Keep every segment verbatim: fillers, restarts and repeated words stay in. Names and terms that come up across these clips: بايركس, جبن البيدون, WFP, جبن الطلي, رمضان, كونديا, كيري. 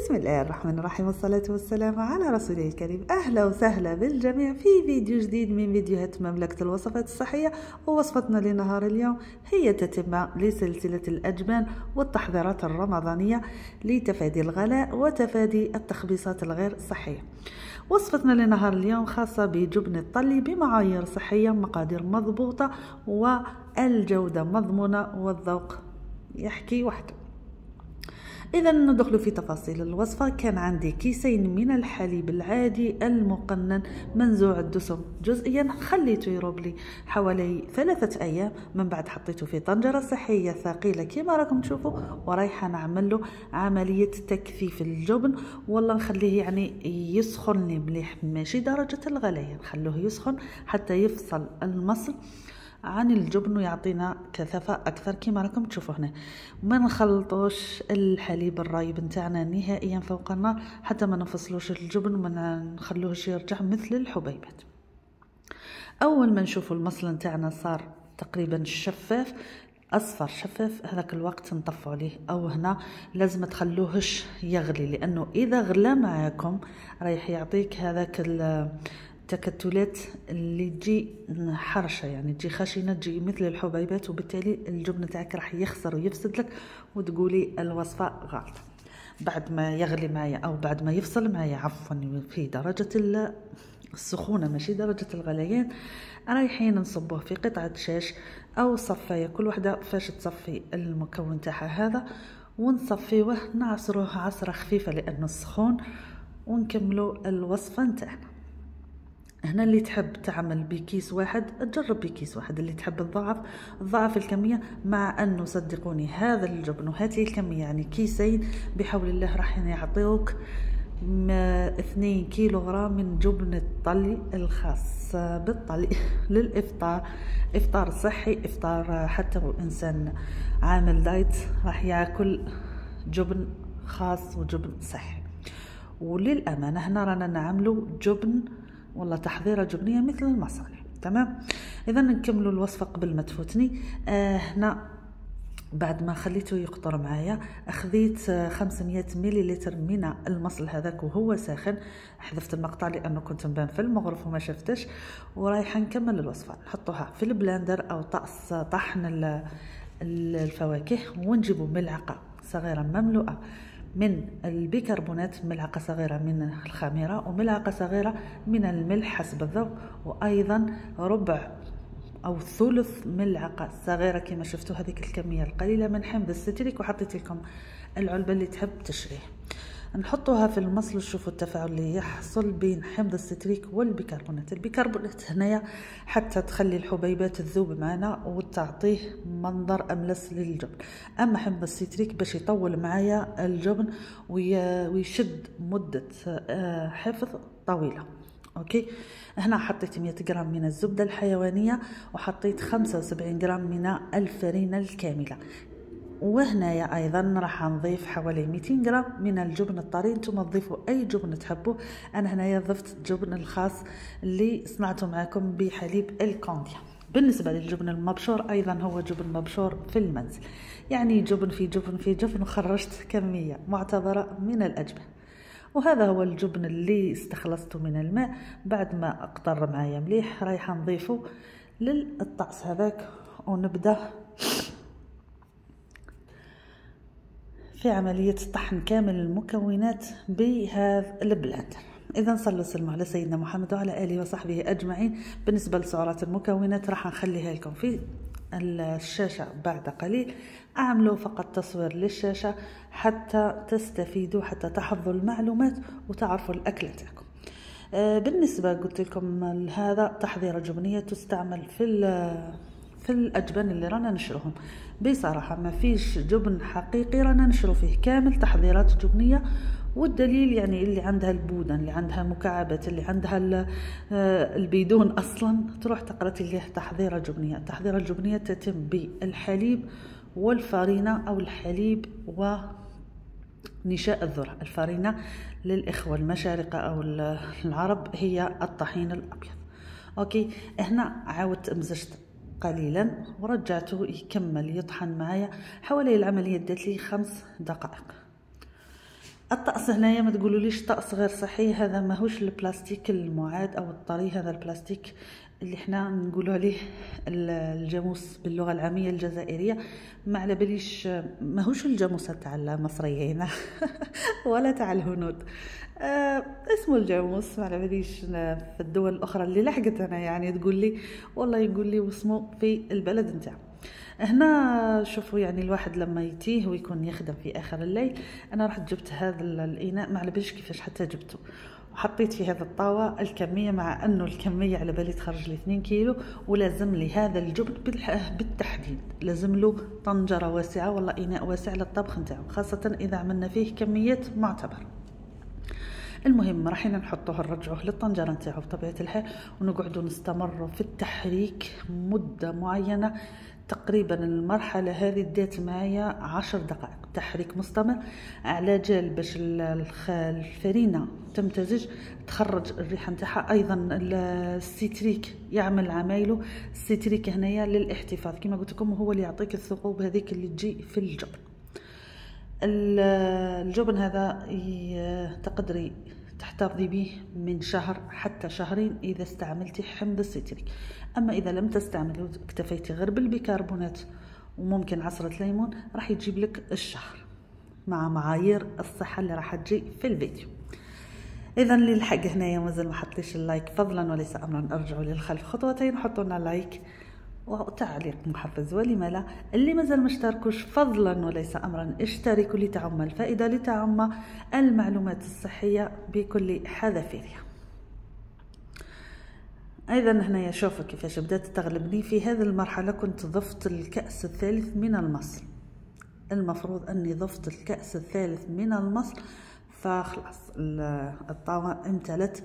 بسم الله الرحمن الرحيم، والصلاة والسلام على رسوله الكريم. أهلا وسهلا بالجميع في فيديو جديد من فيديوهات مملكة الوصفات الصحية. ووصفتنا لنهار اليوم هي تتبع لسلسلة الأجبان والتحضيرات الرمضانية لتفادي الغلاء وتفادي التخبيصات الغير صحية. وصفتنا لنهار اليوم خاصة بجبن الطلي بمعايير صحية، مقادير مضبوطة والجودة مضمونة والذوق يحكي وحده. إذا ندخل في تفاصيل الوصفة. كان عندي كيسين من الحليب العادي المقنن منزوع الدسم جزئيا، خليته يروب لي حوالي ثلاثة أيام، من بعد حطيته في طنجرة صحية ثقيلة كما راكم تشوفوا، ورايحة نعمل له عملية تكثيف الجبن. والله نخليه يعني يسخن لي مليح، ماشي درجة الغليان، نخلوه يسخن حتى يفصل المصل عن الجبن ويعطينا كثافة أكثر كما راكم تشوفوا هنا. ما نخلطوش الحليب الرايب نتاعنا نهائيا فوق النار حتى ما نفصلوش الجبن وما نخلوهش يرجع مثل الحبيبات. أول ما نشوفوا المصل نتاعنا صار تقريبا شفاف أصفر شفاف، هذاك الوقت نطفوا عليه، أو هنا لازم ما تخلوهش يغلي، لأنه إذا غلا معاكم رايح يعطيك هذاك ال التكتلات اللي تجي حرشه، يعني تجي خشنه، تجي مثل الحبيبات، وبالتالي الجبن تاعك راح يخسر ويفسد لك وتقولي الوصفه غلط. بعد ما يغلي معايا او بعد ما يفصل معايا عفوا في درجه السخونه ماشي درجه الغليان، رايحين نصبوه في قطعه شاش او صفايه، كل وحده فاش تصفي المكون تاعها هذا، ونصفيوه نعصروه عصره خفيفه لانه سخون، ونكملوا الوصفه نتاعنا. هنا اللي تحب تعمل بكيس واحد تجرب بكيس واحد، اللي تحب الضعف ضعف الكمية، مع انه صدقوني هذا الجبن وهذه الكمية يعني كيسين بحول الله راح يعطيوك اثنين كيلوغرام من جبن الطلي الخاص بالطلي للافطار، افطار صحي، افطار حتى الانسان عامل دايت راح ياكل جبن خاص وجبن صحي. وللامانة هنا رانا نعملوا جبن والله تحضيره جبنيه مثل المصالح، تمام. اذا نكملوا الوصفه قبل ما تفوتني. آه هنا بعد ما خليته يقطر معايا اخذيت خمسمية مليلتر من المصل هذاك وهو ساخن، حذفت المقطع لانه كنت مبان في المغرف وما شفتش، ورايحه نكمل الوصفه. نحطوها في البلاندر او طقس طحن الفواكه، ونجيبوا ملعقه صغيره مملوءه من البيكربونات، ملعقة صغيرة من الخميرة، وملعقة صغيرة من الملح حسب الذوق، وأيضا ربع أو ثلث ملعقة صغيرة كما شفتوا هذيك الكمية القليلة من حمض الستريك. وحطيت لكم العلبة اللي تحب تشريه. نحطوها في المصل وشوفوا التفاعل اللي يحصل بين حمض الستريك والبيكربونات. البيكربونات هنايا حتى تخلي الحبيبات تذوب معنا وتعطيه منظر املس للجبن، اما حمض الستريك باش يطول معايا الجبن ويشد مده حفظ طويله. اوكي، هنا حطيت مية غرام من الزبده الحيوانيه، وحطيت خمسة وسبعين غرام من الفرينه الكامله، وهنايا ايضا راح نضيف حوالي ميتين غرام من الجبن الطري. نتوما تضيفوا اي جبن تحبوه، انا هنايا ضفت الجبن الخاص اللي صنعته معكم بحليب الكونديا. بالنسبه للجبن المبشور ايضا هو جبن مبشور في المنزل، يعني جبن في جبن في جبن، وخرجت كميه معتبره من الاجبان. وهذا هو الجبن اللي استخلصته من الماء. بعد ما اقطر معايا مليح رايحه نضيفه للطقس هذاك، ونبدا في عملية طحن كامل المكونات بهذا البلاندر. إذا صلوا وسلموا على سيدنا محمد وعلى آله وصحبه أجمعين. بالنسبة لسعرات المكونات راح نخليها لكم في الشاشة بعد قليل، أعملوا فقط تصوير للشاشة حتى تستفيدوا، حتى تحفظوا المعلومات وتعرفوا الأكل تاعكم. بالنسبة قلت لكم هذا تحضيرة جبنية تستعمل في في الأجبان اللي رانا نشروهم. بصراحة ما فيش جبن حقيقي رانا نشرو فيه كامل تحضيرات جبنية، والدليل يعني اللي عندها البودن، اللي عندها مكعبات، اللي عندها البيدون، أصلا تروح تقرأ ليه تحضيرة جبنية. التحضيرة الجبنية تتم بالحليب والفرينة، أو الحليب و نشاء الذرة. الفرينة للإخوة المشارقة أو العرب هي الطحين الأبيض. أوكي، هنا عاودت أمزجت قليلا ورجعته يكمل يطحن معايا. حوالي العملية دات لي خمس دقائق. الطقس هنايا ما تقولوليش طقس غير صحي، هذا ماهوش البلاستيك المعاد او الطري، هذا البلاستيك اللي حنا نقولوا عليه الجاموس باللغه العاميه الجزائريه. ما على باليش ماهوش الجاموس تاع المصريين ولا تاع الهنود، آه اسمه الجاموس. ما على باليش في الدول الاخرى اللي لحقت انا يعني تقول لي والله يقول لي واسمه في البلد نتاعو. هنا شوفوا يعني الواحد لما يتيه ويكون يخدم في اخر الليل، انا رحت جبت هذا الاناء ما على باليش كيفاش حتى جبته وحطيت في هذا الطاوه الكميه، مع انه الكميه على بالي تخرج لي اثنين كيلو، ولازم لي هذا الجبن بالتحديد لازم له طنجره واسعه ولا اناء واسع للطبخ نتاعو، خاصه اذا عملنا فيه كميات معتبر. المهم راحين نحطوه نرجعوه للطنجره نتاعو بطبيعه الحال، ونقعدوا نستمروا في التحريك مده معينه. تقريبا المرحله هذه دات معايا عشر دقائق تحريك مستمر على جال باش الفرينه تمتزج، تخرج الريحه نتاعها. ايضا السيتريك يعمل عمايله، السيتريك هنايا للاحتفاظ كما قلت لكم، هو اللي يعطيك الثقوب هذيك اللي تجي في الجبن. الجبن هذا تقدري تحتفظي به من شهر حتى شهرين اذا استعملتي حمض السيتريك. اما اذا لم تستعملي واكتفيتي غير بالبيكربونات وممكن عصره ليمون، راح يجيب لك الشهر مع معايير الصحه اللي راح تجي في الفيديو. اذا اللي لحق هنايا مازال ما حطليش اللايك فضلا وليس امرا، ارجعوا للخلف خطوتين حطوا لنا لايك وتعليق محفز، ولما لا. اللي مازال ما اشتركوش فضلا وليس امرا اشتركوا لتعم الفائده، لتعم المعلومات الصحيه بكل حذافيرها. ايضا هنايا شوفوا كيفاش بدات تغلبني في هذه المرحله. كنت ضفت الكاس الثالث من المصل، المفروض اني ضفت الكاس الثالث من المصل، فخلاص الطاوه امتلت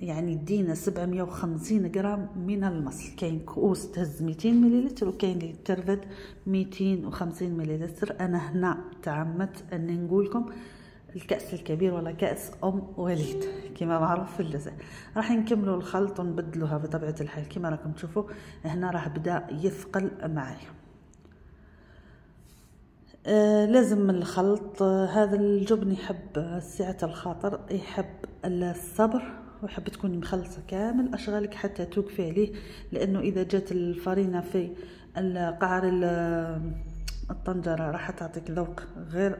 يعني دينا سبعمية وخمسين غرام من المصل. كاين كؤوس تهز ميتين مليلتر وكاين اللي ترفد ميتين وخمسين مليلتر. انا هنا تعمدت اني نقول لكم الكاس الكبير ولا كاس ام وليد كما معروف في الجزائر. راح نكملوا الخلط ونبدلوها بطبيعه الحال. كما راكم تشوفوا هنا راه بدا يثقل معايا. آه لازم الخلط، آه هذا الجبن يحب سعه الخاطر، يحب الصبر، وحب تكوني مخلصه كامل اشغالك حتى توقفي عليه، لانه اذا جات الفرينه في قعر الطنجره راح تعطيك ذوق غير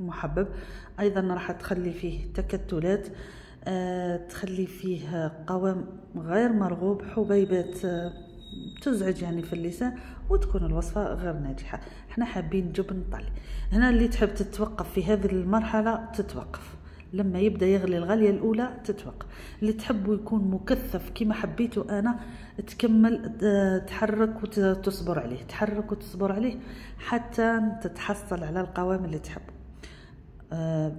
محبب. ايضا راح تخلي فيه تكتلات، آه تخلي فيه قوام غير مرغوب، حبيبات آه تزعج يعني في اللسان، وتكون الوصفه غير ناجحه. احنا حابين جبن طلي. هنا اللي تحب تتوقف في هذه المرحله تتوقف، لما يبدا يغلي الغليه الاولى تتوقف. اللي تحبوا يكون مكثف كما حبيته انا تكمل تحرك وتصبر عليه، تحرك وتصبر عليه حتى تتحصل على القوام اللي تحبه. آه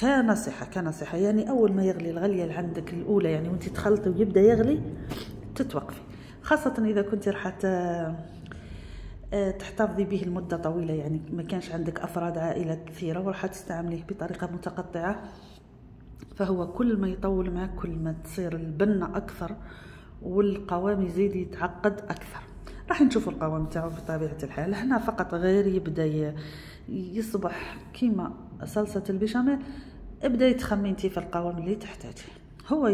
كنصيحه كنصيحه يعني اول ما يغلي الغليه اللي عندك الاولى يعني وانت تخلطي ويبدا يغلي تتوقفي، خاصه اذا كنت راح تحتفظي به لمده طويله، يعني ما كانش عندك افراد عائله كثيره وراح تستعمليه بطريقه متقطعه. فهو كل ما يطول معك كل ما تصير البنه اكثر والقوام يزيد يتعقد اكثر. راح نشوفوا القوام تاعو بطبيعه الحال. هنا فقط غير يبدا يصبح كيما صلصه البيشاميل، ابداي تخمنتي في القوام اللي تحتاجيه. هو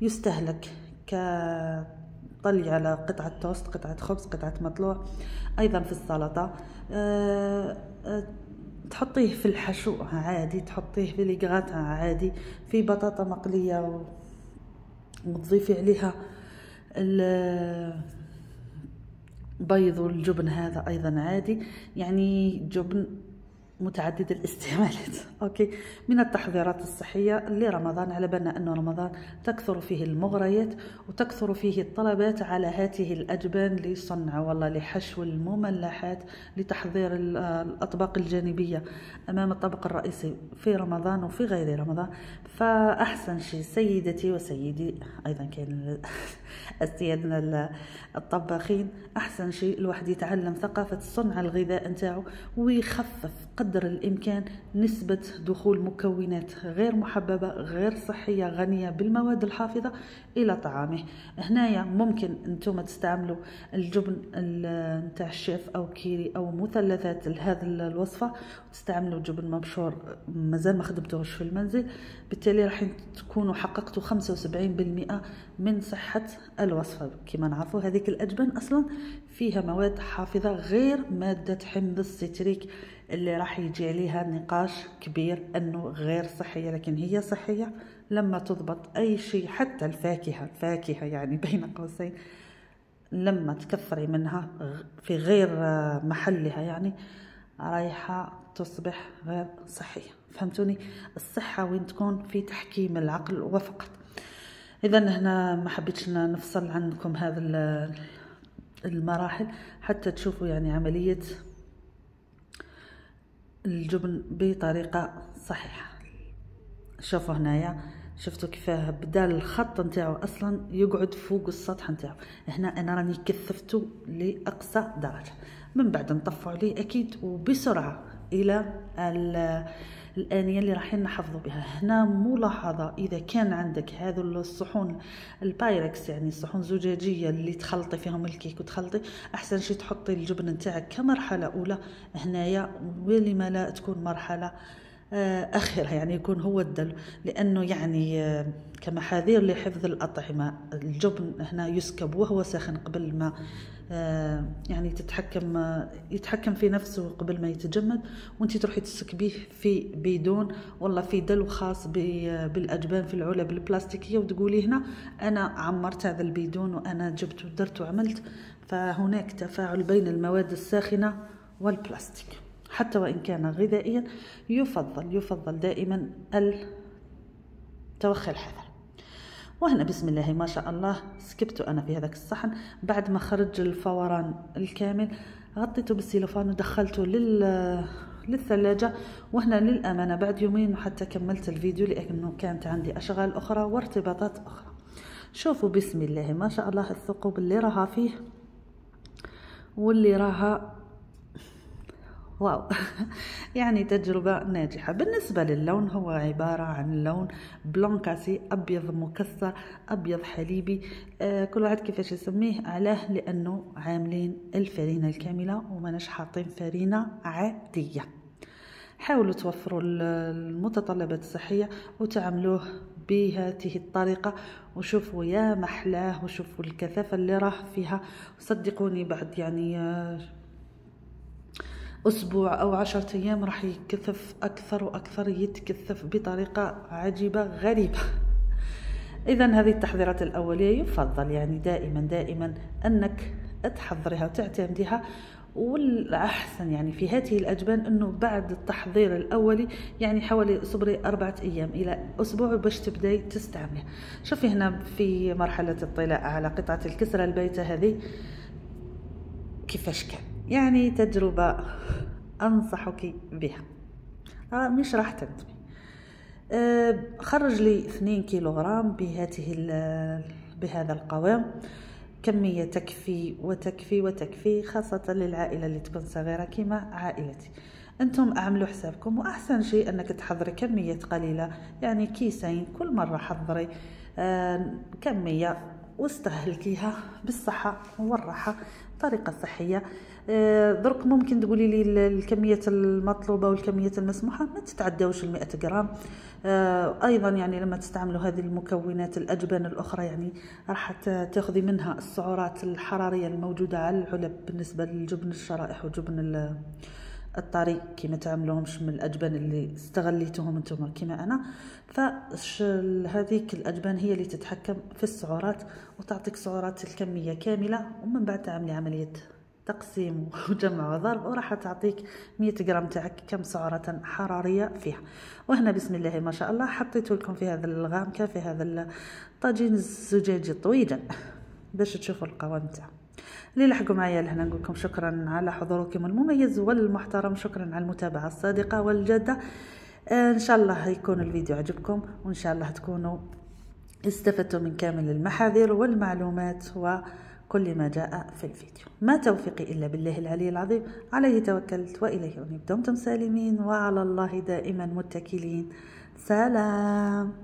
يستهلك ك طلي على قطعة توست، قطعة خبز، قطعة مطلوع. أيضا في السلطة أه أه تحطيه في الحشو عادي، تحطيه في الإقراط عادي، في بطاطا مقلية وتضيفي عليها البيض والجبن هذا أيضا عادي. يعني جبن متعدد الاستعمالات. اوكي، من التحضيرات الصحيه لرمضان، على بالنا انه رمضان تكثر فيه المغريات وتكثر فيه الطلبات على هاته الاجبان لصنع والله لحشو المملحات، لتحضير الاطباق الجانبيه امام الطبق الرئيسي في رمضان وفي غير رمضان. فاحسن شيء سيدتي وسيدي، ايضا كاين أسيادنا الطباخين، احسن شيء الواحد يتعلم ثقافه صنع الغذاء نتاعو ويخفف قد قدر الإمكان نسبة دخول مكونات غير محببة غير صحية غنية بالمواد الحافظة إلى طعامه. هنايا ممكن أنتم تستعملوا الجبن نتاع الشيف أو كيري أو مثلثات لهذه الوصفة، وتستعملوا جبن مبشور مازال ما خدمتوهش في المنزل، بالتالي راح تكونوا حققتوا خمسة وسبعين بالمئة من صحة الوصفة. كما نعرفوا هذيك الأجبن أصلا فيها مواد حافظة غير مادة حمض الستريك اللي راح يجي عليها نقاش كبير انه غير صحية، لكن هي صحية لما تضبط. اي شيء حتى الفاكهة، الفاكهة يعني بين قوسين لما تكثري منها في غير محلها يعني رايحة تصبح غير صحية. فهمتوني؟ الصحة وين تكون؟ في تحكيم العقل وفقط. اذا هنا ما حبيتش نفصل عنكم هذا المراحل حتى تشوفوا يعني عملية الجبن بطريقة صحيحة. شوفوا هنايا، شفتوا كيفاه بدا الخط نتاعو اصلا يقعد فوق السطح نتاعو. هنا انا راني كثفته لاقصى درجة، من بعد نطفوا عليه اكيد وبسرعة الى الآنية اللي راح نحفظوا بها. هنا ملاحظة، إذا كان عندك هذو الصحون البايركس يعني الصحون زجاجية اللي تخلطي فيهم الكيك وتخلطي، أحسن شي تحطي الجبن نتاعك كمرحلة أولى هنايا، ولما لا تكون مرحلة أخيرة يعني يكون هو الدلو، لأنه يعني كمحاذير لحفظ الأطعمة الجبن هنا يسكب وهو ساخن قبل ما يعني تتحكم يتحكم في نفسه قبل ما يتجمد، وانتي تروحي تسكبيه في بيدون والله في دلو خاص بالأجبان في العلب البلاستيكية، وتقولي هنا أنا عمرت هذا البيدون وأنا جبت ودرت وعملت. فهناك تفاعل بين المواد الساخنة والبلاستيك حتى وإن كان غذائيا. يفضل يفضل دائما التوخي الحذر. وهنا بسم الله ما شاء الله سكبت أنا في هذاك الصحن، بعد ما خرج الفوران الكامل غطيته بالسيلوفان ودخلته لل للثلاجة. وهنا للأمانة بعد يومين حتى كملت الفيديو لأنه كانت عندي أشغال أخرى وارتباطات أخرى. شوفوا بسم الله ما شاء الله الثقوب اللي راها فيه واللي راها، واو يعني تجربة ناجحة. بالنسبة للون هو عبارة عن لون بلونكاسي، أبيض مكسر أبيض حليبي، آه كل واحد كيفاش يسميه علاه، لأنه عاملين الفرينة الكاملة وماناش حاطين فرينة عادية. حاولوا توفروا المتطلبات الصحية وتعاملوه بهذه الطريقة، وشوفوا يا محلاه وشوفوا الكثافة اللي راه فيها. صدقوني بعد يعني آه أسبوع أو عشرة أيام راح يكثف أكثر وأكثر، يتكثف بطريقة عجيبة غريبة. إذا هذه التحضيرات الأولية يفضل يعني دائما دائما أنك تحضرها وتعتمديها. والأحسن يعني في هذه الأجبان أنه بعد التحضير الأولي يعني حوالي صبري أربعة أيام إلى أسبوع باش تبداي تستعملها. شوفي هنا في مرحلة الطلاء على قطعة الكسرة البيتة هذه كيفاش كان، يعني تجربة أنصحك بها مش راح تندمي. أه خرج لي اثنين كيلوغرام بهذه بهذا القوام، كمية تكفي وتكفي وتكفي، خاصة للعائلة اللي تكون صغيرة كما عائلتي. انتم اعملوا حسابكم، واحسن شيء انك تحضري كمية قليلة يعني كيسين كل مرة، حضري أه كمية واستهلكيها بالصحة والراحة طريقة صحية. درك ممكن تقولي لي الكمية المطلوبة والكمية المسموحة ما تتعداوش المئة جرام. أيضا يعني لما تستعملوا هذه المكونات الأجبان الأخرى يعني راح تاخذي منها السعرات الحرارية الموجودة على العلب بالنسبة للجبن الشرائح وجبن الطري كما تعملوهمش من الأجبان اللي استغليتوهم انتم كما أنا. فهذيك الأجبان هي اللي تتحكم في السعرات وتعطيك سعرات الكمية كاملة، ومن بعد تعملي عملية تقسيم وجمع وضرب وراح تعطيك مئة غرام تاعك كم سعرة حرارية فيها. وهنا بسم الله ما شاء الله حطيت لكم في هذا الغامكة في هذا الطاجين الزجاجي طويلا باش تشوفوا القوام تاعه. اللي لحقوا معايا لهنا نقول لكم شكرا على حضوركم المميز والمحترم، شكرا على المتابعة الصادقة والجادة. ان شاء الله يكون الفيديو عجبكم، وان شاء الله تكونوا استفدتوا من كامل المحاذير والمعلومات، و كل ما جاء في الفيديو. ما توفيقي إلا بالله العلي العظيم، عليه توكلت وإليه أنيب. دمتم سالمين وعلى الله دائما متكلين. سلام.